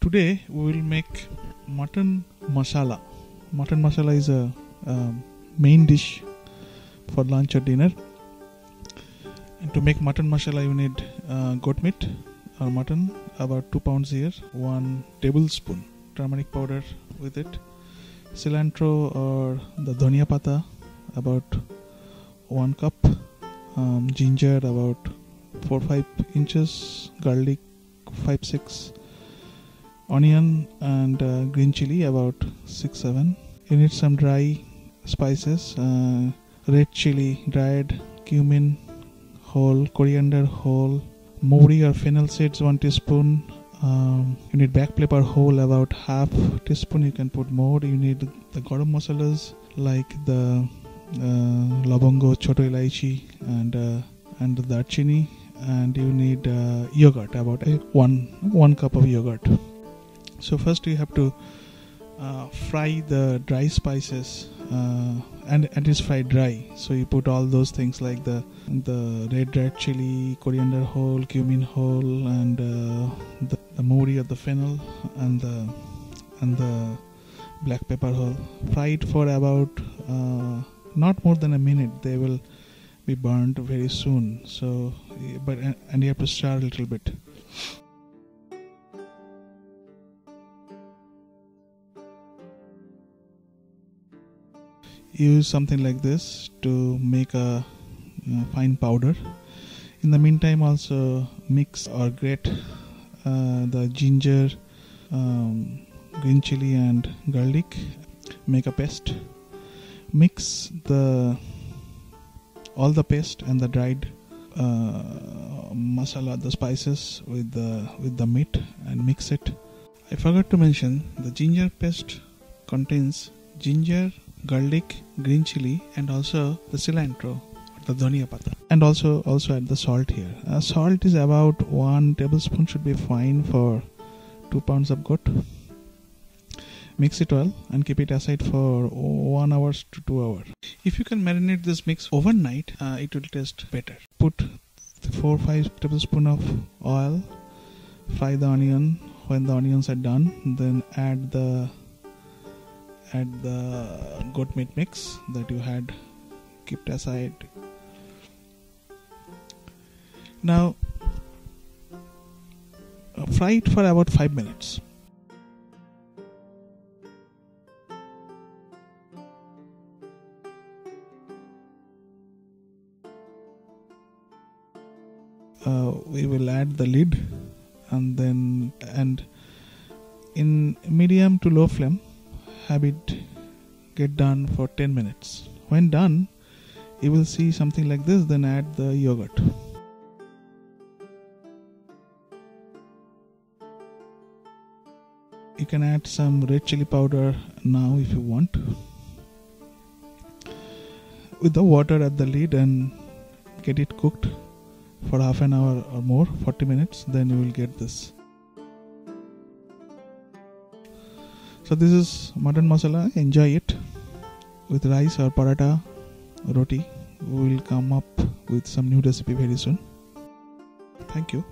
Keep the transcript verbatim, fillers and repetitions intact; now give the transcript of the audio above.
Today we will make mutton masala. Mutton masala is a uh, main dish for lunch or dinner. And to make mutton masala, you need uh, goat meat or mutton, about two pounds here, one tablespoon turmeric powder with it, cilantro or the dhania patta, about one cup, um, ginger about four five inches, garlic five six. Onion and uh, green chili about six seven. You need some dry spices, uh, red chili, dried cumin whole, coriander whole, mouri or fennel seeds one teaspoon. Um, you need black pepper whole about half teaspoon, you can put more. You need the garam masalas like the uh, laung, chota elaichi and uh, and darchini, and you need uh, yogurt, about one one cup of yogurt. So first you have to uh, fry the dry spices, uh, and and it's fried dry. So you put all those things like the the red red chili, coriander whole, cumin whole, and uh, the, the mouri or the fennel, and the and the black pepper whole. Fried for about uh, not more than a minute. They will be burnt very soon. So, but and you have to stir a little bit. Use something like this to make a uh, fine powder. In the meantime, also mix or grate uh, the ginger, um, green chili and garlic, make a paste. Mix the all the paste and the dried uh, masala, the spices with the with the meat, and mix it. I forgot to mention the ginger paste contains ginger, garlic, green chili, and also the cilantro, the dhania patta, and also also add the salt here. Uh, salt is about one tablespoon, should be fine for two pounds of goat. Mix it well and keep it aside for one hour to two hours. If you can marinate this mix overnight, uh, it will taste better. Put four five tablespoon of oil. Fry the onion. When the onions are done, then add the Add the goat meat mix that you had kept aside. Now fry it for about five minutes. Uh, we will add the lid, and then and in medium to low flame, have it get done for ten minutes. When done, you will see something like this. Then add the yogurt. You can add some red chili powder now if you want. With the water at the lid, and get it cooked for half an hour or more, forty minutes. Then you will get this. So this is mutton masala. Enjoy it with rice or paratha, roti. We will come up with some new recipe very soon. Thank you.